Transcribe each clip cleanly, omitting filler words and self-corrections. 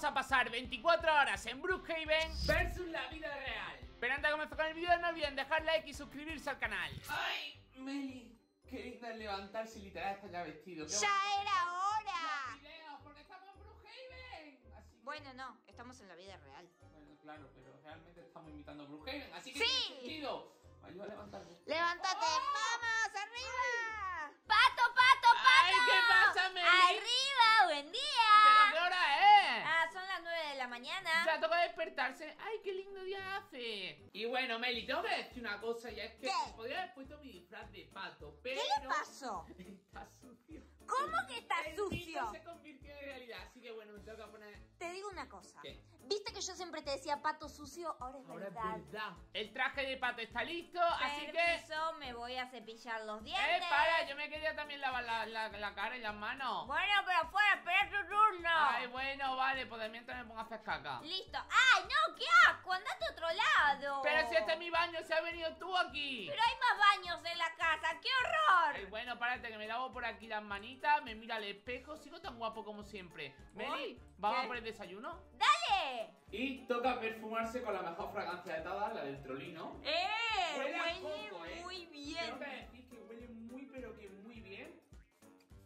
vamos a pasar 24 horas en Brookhaven versus la vida real. Pero antes de comenzar con el video, no olviden dejar like y suscribirse al canal. ¡Ay, Meli! Qué linda levantarse, literal, está ya vestido. ¡Ya era hora! Videos, porque estamos en Brookhaven. Así que... Bueno, no, estamos en la vida real. Bueno, claro, pero realmente estamos imitando a Brookhaven, así que ¡sí! Tiene sentido. Ayuda a levantarme. ¡Levántate! ¡Oh! ¡Vamos, arriba! Ay. ¡Pato, pato, pato! ¡Ay, qué pasa, Meli! ¡Arriba, buen día! ¿Pero qué hora es? Ah, son las 9 de la mañana. Ya toca despertarse. ¡Ay, qué lindo día hace! Y bueno, Meli, tengo que decir una cosa. Y es que podría haber puesto mi disfraz de pato, pero... ¿Qué le pasó? Está sucio. ¿Cómo que está sucio? El se convirtió en realidad, así que bueno, me toca poner... Te digo una cosa. ¿Qué? ¿Viste que yo siempre te decía pato sucio? Ahora es verdad. Ahora es verdad. El traje de pato está listo, así que... Permiso, me voy a cepillar los dientes. Para, yo me quería también lavar la cara y las manos. Bueno, pero fuera, espera tu turno. Ay, bueno, vale, pues mientras me pongo a hacer caca. Listo. ¡Ay, no! ¡Qué asco! ¡Andate a otro lado! Pero si este es mi baño, se ha venido tú aquí. Pero hay más baños en la casa, ¡qué horror! Ay, bueno, párate, que me lavo por aquí las manitas. Me mira al espejo, sigo tan guapo como siempre. Meli, ¿vamos a por el desayuno? ¡Dale! Y toca perfumarse con la mejor fragancia de todas, la del trolino. Huele poco, muy bien. Tengo que decir que huele muy, pero que muy bien.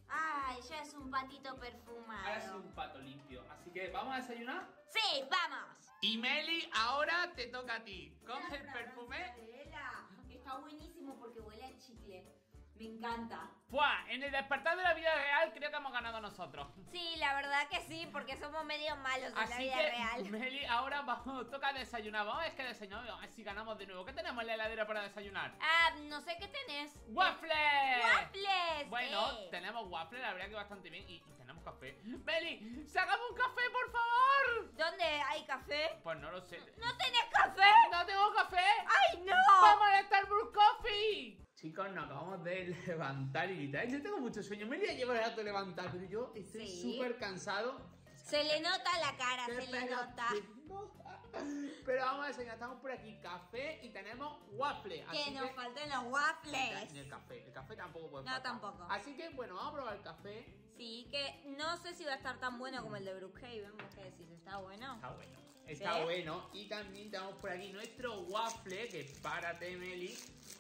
Ay, ya es un patito perfumado. Ahora es un pato limpio. Así que, ¿vamos a desayunar? ¡Sí, vamos! Y Meli, ahora te toca a ti. Coge el perfume. Está buenísimo porque huele a chicle. Me encanta. ¡Buah! En el despertar de la vida real creo que hemos ganado nosotros. Sí, la verdad que sí, porque somos medio malos en la vida real. Meli, ahora vamos, toca desayunar. Vamos, es que desayunamos, si ganamos de nuevo. ¿Qué tenemos en la heladera para desayunar? Ah, no sé qué tenés. ¡Waffles! ¡Waffles! Bueno, tenemos waffles, la verdad que bastante bien. Y tenemos café. Meli, ¡sacame un café, por favor! ¿Dónde hay café? Pues no lo sé. ¿No tenés café? ¡No tengo café! ¡Ay, no! ¡Vamos a Starbucks Coffee! Chicos, nos acabamos de levantar y literal. Yo tengo mucho sueño. Me voy a llevar el rato levantar, pero yo estoy súper cansado. Se le nota la cara, se le nota. Pero vamos a desayunar. Estamos por aquí, café y tenemos waffles. Que nos faltan los waffles. El café tampoco puede faltar. No, tampoco. Así que bueno, vamos a probar el café. Sí, que no sé si va a estar tan bueno como el de Brookhaven. Ustedes dicen, ¿está bueno? Está bueno. Está bueno. Y también tenemos por aquí nuestro waffle, que párate, Meli.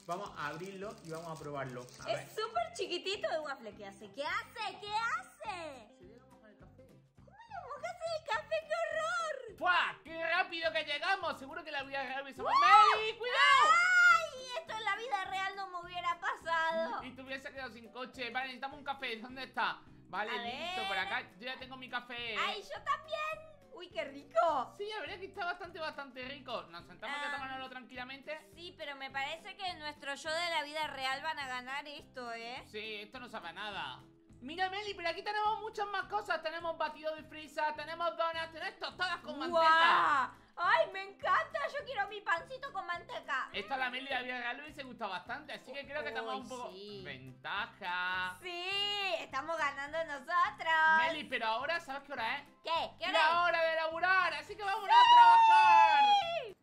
Vamos a abrirlo y vamos a probarlo. Es súper chiquitito el waffle. ¿Qué hace? ¿Qué hace? ¿Qué hace? Se le va a mojar el café. ¿Cómo le mojas el café? ¡Qué horror! ¡Fua! ¡Qué rápido que llegamos! Seguro que la vida real me hizo... ¡Meli, cuidado! ¡Ay! Esto en la vida real no me hubiera pasado. Y te hubiese quedado sin coche. Vale, necesitamos un café. ¿Dónde está? Vale, listo. Por acá. Yo ya tengo mi café. ¡Ay, yo también! ¡Uy, qué rico! Sí, la verdad es que está bastante rico. Nos sentamos a tomárnoslo tranquilamente. Sí, pero me parece que nuestro yo de la vida real van a ganar esto, ¿eh? Sí, esto no sabe a nada. Mira, Meli, pero aquí tenemos muchas más cosas. Tenemos batido de frisa, tenemos donas, tenemos tostadas con manteca. ¡Ay, me encanta! Yo quiero mi pancito con manteca. Esto a la Meli de la vida real le hubiese gustado bastante, así que creo que estamos un poco... ¡Ventaja! ¡Sí! ¡Estamos ganando nosotros! Meli, pero ahora, ¿sabes qué hora es? ¿Qué? ¿Qué hora es? La hora de laburar, así que vamos a trabajar.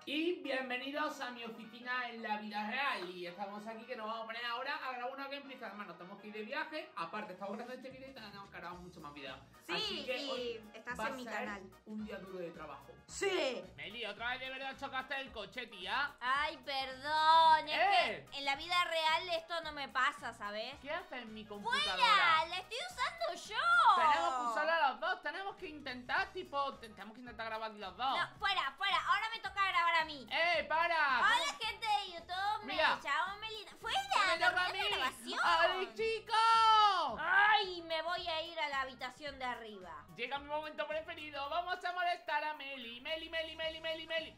Y bienvenidos a mi oficina en la vida real. Y estamos aquí que nos vamos a poner ahora a grabar una gameplay. Además, nos tenemos que ir de viaje. Aparte, estamos grabando este video y tenemos que grabar mucho más video. Sí, así que hoy estás en mi canal. Un día duro de trabajo. ¡Sí! Meli, otra vez de verdad chocaste el coche, tía. Ay, perdón. Es que en la vida real esto no me pasa, ¿sabes? ¿Qué haces en mi computadora? ¡Fuera! ¡La estoy usando yo! Tenemos que usarla los dos. Tenemos que intentar, tipo... Tenemos que intentar grabar los dos. No, fuera, fuera. Ahora me toca grabar a mí. ¡Eh, para! Hola, gente de YouTube. Mira. Me llamo Melina. ¡Fuera! ¡No me grabación! ¡Ay, chicos! ¡Ay! Me voy a ir a la habitación de arriba. Llega mi momento preferido. Vamos a molestar a Meli. Meli.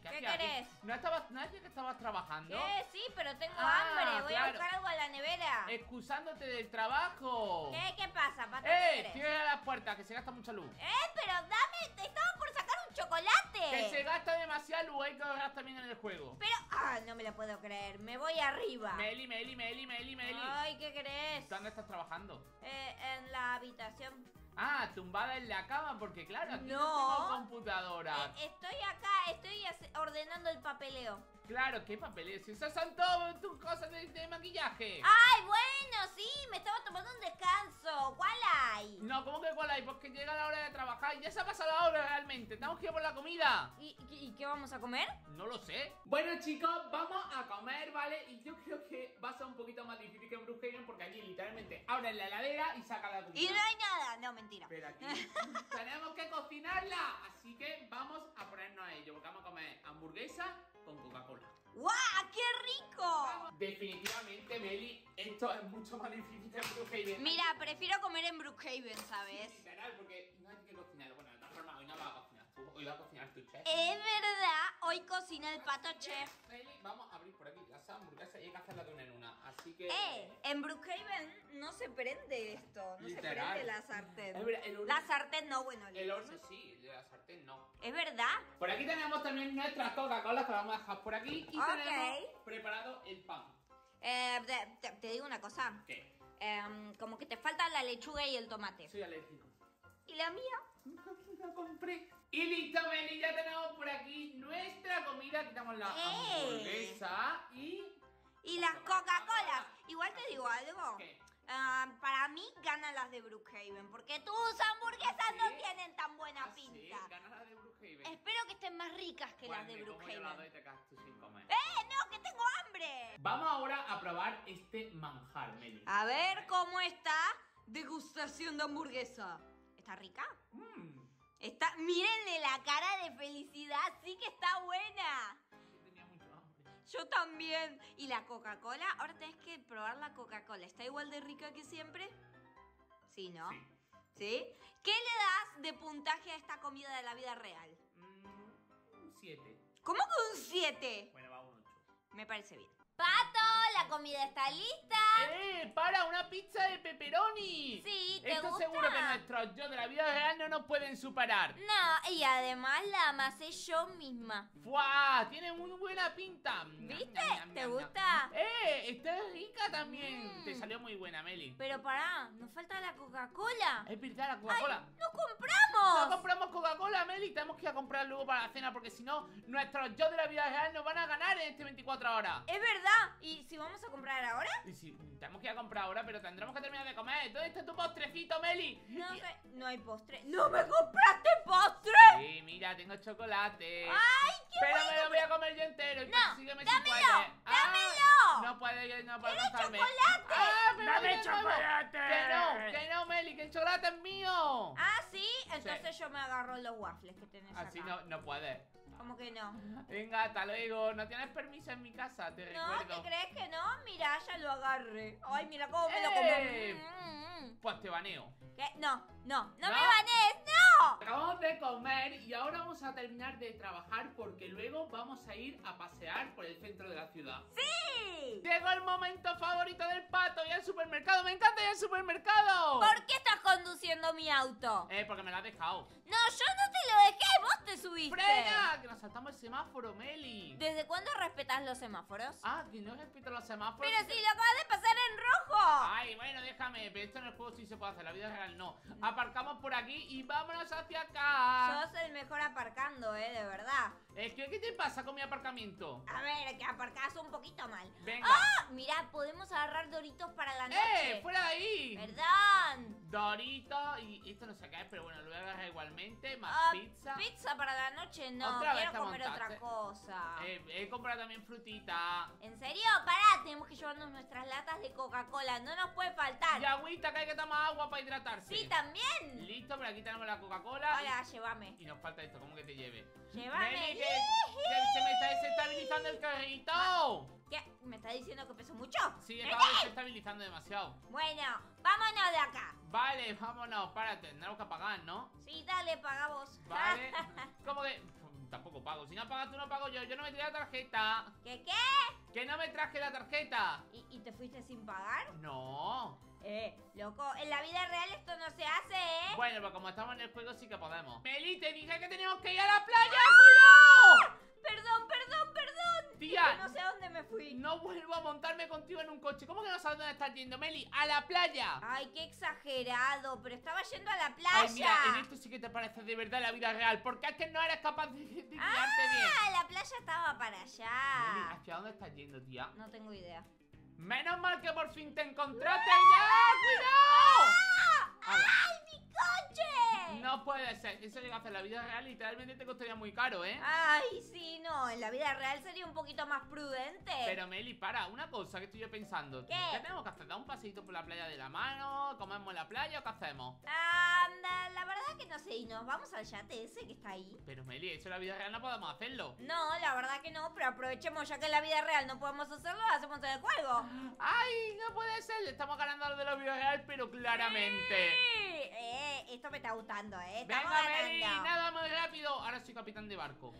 ¿Qué querés? ¿No decías que estabas trabajando? ¿Qué? Sí, pero tengo hambre. Voy a buscar algo a la nevera. Excusándote del trabajo. ¿Qué pasa, Pato? Cierra las puertas, que se gasta mucha luz. Pero dame... Te estaba por sacar un chocolate. Que se gasta demasiada luz. Hay que ahorrar también en el juego. Pero... Ah, no me lo puedo creer. Me voy arriba. Meli. Ay, ¿qué querés? ¿Dónde estás trabajando? En la habitación. Ah, tumbada en la cama, porque claro, aquí no tengo computadora. Estoy acá, estoy ordenando el papeleo. Claro, ¿qué papeleo? Si esas son todas tus cosas de maquillaje. Ay, bueno, sí, me estaba tomando un descanso. ¿Cuál hay? No, ¿cómo que cuál hay? Porque llega la hora de trabajar y ya se ha pasado la hora realmente. Tenemos que ir por la comida. ¿Y qué vamos a comer? No lo sé. Bueno, chicos, vamos a comer, ¿vale? Y yo creo que va a ser un poquito más difícil que en Brookhaven, porque allí literalmente abren la heladera y sacan la comida. Y no hay nada. No, mentira. Pero aquí tenemos que cocinarla. Así que vamos a ponernos a ello, porque vamos a comer hamburguesa con Coca-Cola. ¡Guau! ¡Qué rico! Definitivamente, Meli, esto es mucho más difícil que en Brookhaven. Mira, prefiero comer en Brookhaven, ¿sabes? Sí, literal, porque no hay que cocinar. Bueno, de todas formas, hoy no vas a cocinar tú, hoy vas a cocinar tu chef. Es verdad, hoy cocina el pato chef. Meli, vamos a abrir por aquí las hamburguesas y hay que hacerla de una en una, así que... en Brookhaven no se prende esto, no literal. Se prende la sartén. Es verdad, el horno... La sartén no, bueno. El horno sí, el de la sartén no. Es verdad. Por aquí tenemos también nuestras Coca-Colas que vamos dejar por aquí y tenemos preparado el pan. Te digo una cosa. ¿Qué? Como que te falta la lechuga y el tomate. Soy alérgico. ¿Y la mía? La compré. Y listo, Meli, ya tenemos por aquí nuestra comida. Quitamos la hamburguesa y las Coca-Colas. Igual te digo algo. ¿Qué? Para mí ganan las de Brookhaven, porque tus hamburguesas no tienen tan buena pinta. Sí, ganan las de Brookhaven. Espero que estén más ricas que las de Brookhaven. No, que tengo hambre. Vamos ahora a probar este manjar, Meli. A ver cómo está degustación de hamburguesa. ¿Está rica? Está, mírenle la cara de felicidad, sí que está buena. Yo también. ¿Y la Coca-Cola? Ahora tenés que probar la Coca-Cola. ¿Está igual de rica que siempre? Sí, ¿no? Sí. ¿Sí? ¿Qué le das de puntaje a esta comida de la vida real? Un 7. ¿Cómo que un 7? Bueno, va un 8. Me parece bien. ¡Pato! ¡La comida está lista! ¡Para! ¡Una pizza de pepperoni! Sí, ¿te gusta? Esto seguro que nuestros yo de la vida real no nos pueden superar. No, y además la amasé yo misma. ¡Fua! ¡Tiene muy buena pinta! ¿Viste? ¿Te gusta? ¡Está rica también! Te salió muy buena, Meli. Pero pará, nos falta la Coca-Cola. Es verdad, la Coca-Cola. ¡No compramos! ¡No compramos Coca-Cola, Meli! Tenemos que ir a comprar luego para la cena, porque si no, nuestros yo de la vida real nos van a ganar en este 24 horas. ¡Es verdad! ¿Y si vamos a comprar ahora? Y si tenemos que ir a comprar ahora, pero tendremos que terminar de comer. ¿Dónde está tu postrecito, Meli? No sé, no hay postre. ¡No me compraste postre! Sí, mira, tengo chocolate. ¡Ay, qué pero bueno! Pero me lo voy a comer yo entero. No, sígueme dámelo, sin dámelo. No puede, no puede pasarme. Chocolate. Me ¡dame chocolate! Que no, Meli, que el chocolate es mío. Ah, sí, entonces yo me agarro los waffles que tenés acá. Así no puedes. ¿Cómo que no? Venga, hasta luego. No tienes permiso en mi casa, te recuerdo. ¿Te crees que no? Mira, ya lo agarré. Ay, mira cómo me lo comí. Pues te baneo. ¿Qué? No me banees, no. Acabamos de comer y ahora vamos a terminar de trabajar, porque luego vamos a ir a pasear por el centro de la ciudad. ¡Sí! Llegó el momento favorito del pato, ir al supermercado. ¡Me encanta ir al supermercado! ¿Por qué estás conduciendo mi auto? Porque me lo has dejado. No, yo no te lo dejé, vos te subiste. ¡Frena! Que nos saltamos el semáforo, Meli. ¿Desde cuándo respetas los semáforos? Ah, que no respeto los semáforos. Pero si lo acabas de pasar en rojo. Ay, bueno, déjame. Pero esto en el juego sí se puede hacer, la vida real no. Aparcamos por aquí y vámonos hacia acá. Sos el mejor aparcando, de verdad. ¿Qué te pasa con mi aparcamiento? A ver, que aparcás un poquito mal. Venga. Mirá, podemos agarrar Doritos para la noche. ¡Fuera de ahí! Perdón. Doritos, y esto no sé qué es, pero bueno, lo voy a agarrar igualmente. Más pizza. Pizza para la noche, no. Quiero comer otra cosa. He comprado también frutita. ¿En serio? Pará, tenemos que llevarnos nuestras latas de Coca-Cola. No nos puede faltar. Y agüita, que hay que tomar agua para hidratarse. Sí, también. Listo, pero aquí tenemos la Coca-Cola. Hola, llévame. Y nos falta esto, ¿cómo que te lleve? Llévame. Se me está desestabilizando el carrito. ¿Qué? ¿Me estás diciendo que peso mucho? Sí, estaba desestabilizando demasiado. Bueno, vámonos de acá. Vale, vámonos, párate, tendremos que pagar, ¿no? Sí, dale, pagamos. Vale, ¿cómo que...? Tampoco pago. Si no pagas tú, no pago yo. Yo no me traje la tarjeta. ¿Qué? Que no me traje la tarjeta. ¿Y te fuiste sin pagar? No. Loco, en la vida real esto no se hace, Bueno, pero como estamos en el juego sí que podemos. Meli, te dije que teníamos que ir a la playa, culo. Perdón. Tía, no sé a dónde me fui. No vuelvo a montarme contigo en un coche. ¿Cómo que no sabes dónde estás yendo, Meli? ¡A la playa! Ay, qué exagerado, pero estaba yendo a la playa. Ay, mira, en esto sí que te parece de verdad la vida real. Porque es que no eres capaz de guiarte bien. Ah, la playa estaba para allá. Meli, ¿hacia dónde estás yendo, tía? No tengo idea. Menos mal que por fin te encontraste. ¡Ya! ¡Cuidado! ¡Ay, mi coche! No puede ser. Eso llega a hacer la vida real. Literalmente te costaría muy caro, ¿eh? Ay, sí, no. En la vida real sería un poquito más prudente. Pero, Meli, para. Una cosa que estoy yo pensando. ¿Qué? ¿Qué tenemos que hacer? ¿Dar un paseíto por la playa de la mano? ¿Comemos en la playa o qué hacemos? La verdad que no sé. Y nos vamos al yate ese que está ahí. Pero, Meli, eso en la vida real no podemos hacerlo. No, la verdad que no. Pero aprovechemos. Ya que en la vida real no podemos hacerlo, hacemos el juego. Ay, no puede ser. Estamos ganando lo de la vida real, pero claramente. Sí. Esto me está gustando, Estamos ganando. Meli, nada más rápido. Ahora soy capitán de barco.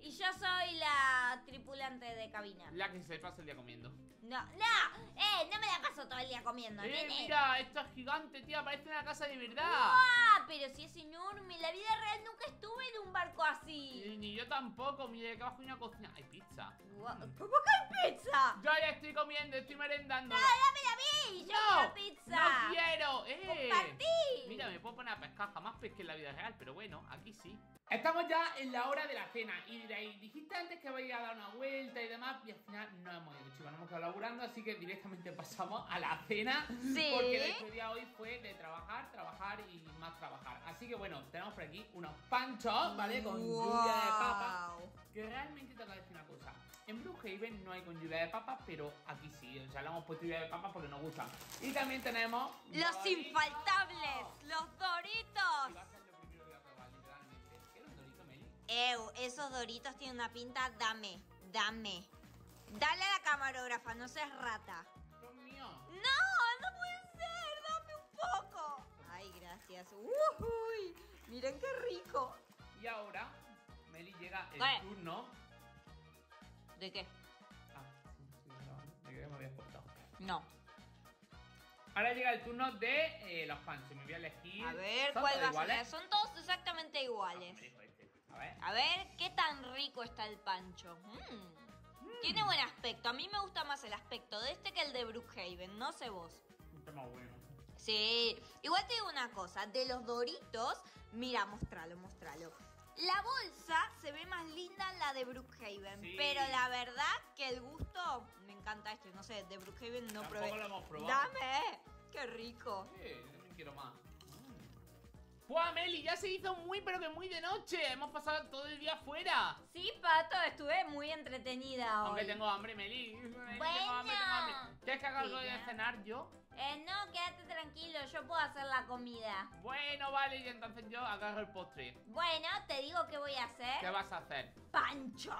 Y yo soy la tripulante de cabina. La que se pasa el día comiendo. No me la paso todo el día comiendo, nene. Mira, esto es gigante, tía. Parece una casa de verdad. ¡Wow! Pero si es enorme. En la vida real nunca estuve en un barco así. Ni yo tampoco. Mira, que abajo hay una cocina. Hay pizza. Wow. ¿Cómo que hay pizza? Yo ya estoy comiendo, estoy merendando. ¡No, dámela a mí! ¡Yo quiero pizza! ¡No quiero! ¡Compartí! Mira, me puedo poner a pescar. Jamás pesqué en la vida real, pero bueno, aquí sí. Estamos ya en la hora de la cena. Y diréis, dijiste antes que vais a dar una vuelta y demás. Y al final no hemos ido, chicos. No hemos quedado laburando, así que directamente pasamos a la cena. Sí. Porque nuestro día hoy fue de trabajar, trabajar y más trabajar. Así que bueno, tenemos por aquí unos panchos, ¿vale? Con lluvia de papas. Que realmente tengo que decir una cosa. En Brookhaven no hay con lluvia de papas, pero aquí sí. O sea, le hemos puesto lluvia de papas porque nos gustan. Y también tenemos... ¡Los infaltables! ¡Los Doritos! Esos Doritos tienen una pinta, dame. Dale a la camarógrafa, no seas rata. Son míos. No, no puede ser, dame un poco. Ay, gracias. Uy, miren qué rico. Y ahora, Meli, llega el turno. ¿De qué? De que me habías cortado. No. Ahora llega el turno de los panchos. Me voy a elegir. A ver, ¿cuál va a ser? Son todos exactamente iguales. A ver qué tan rico está el pancho. Tiene buen aspecto. A mí me gusta más el aspecto de este que el de Brookhaven. No sé vos. Está más bueno. Sí. Igual te digo una cosa. De los Doritos... Mira, mostralo. La bolsa se ve más linda en la de Brookhaven. Sí. Pero la verdad que el gusto... Me encanta este. No sé, de Brookhaven no tampoco probé. Tampoco lo hemos probado. ¡Dame! ¡Qué rico! Sí, yo también quiero más. ¡Buah, Meli! Ya se hizo muy, pero que muy de noche. Hemos pasado todo el día afuera. Sí, Pato, estuve muy entretenida hoy. Aunque tengo hambre, Meli. Bueno. Tengo hambre. ¿Quieres que haga algo de cenar yo? No, quédate tranquilo. Yo puedo hacer la comida. Bueno, vale. Y entonces yo agarro el postre. Bueno, te digo qué voy a hacer. ¿Qué vas a hacer? ¡Panchos!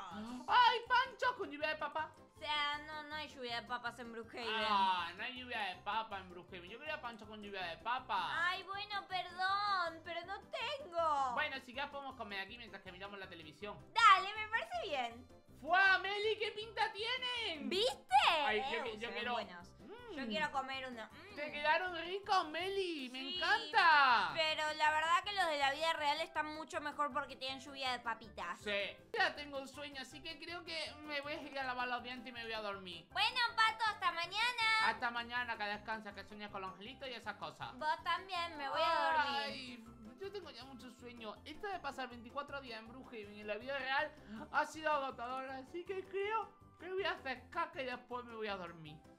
¡Ay, panchos! ¿Con lluvia de papas? O sea, no hay lluvia de papas en Brookhaven. Ah, no hay lluvia de papas en Brookhaven. Yo quería pancho con lluvia de papas. Ay, bueno, perdón, pero no tengo. Bueno, si quieres podemos comer aquí mientras que miramos la televisión. Dale, me parece bien. ¡Fua, Meli! ¡Qué pinta tienen! ¿Viste? Ay, yo quiero... Buenos. Yo quiero comer uno. Te quedaron ricos, Meli. Me encanta. Pero la verdad que los de la vida real están mucho mejor porque tienen lluvia de papitas. Sí. Ya tengo un sueño, así que creo que me voy a ir a lavar los dientes y me voy a dormir. Bueno, Pato, hasta mañana. Hasta mañana, que descansas, que sueñas con los angelitos y esas cosas. Vos también, me voy a dormir. Ay, yo tengo ya mucho sueño. Esto de pasar 24 días en Brookhaven y en la vida real ha sido agotador, así que creo que voy a hacer caca y después me voy a dormir.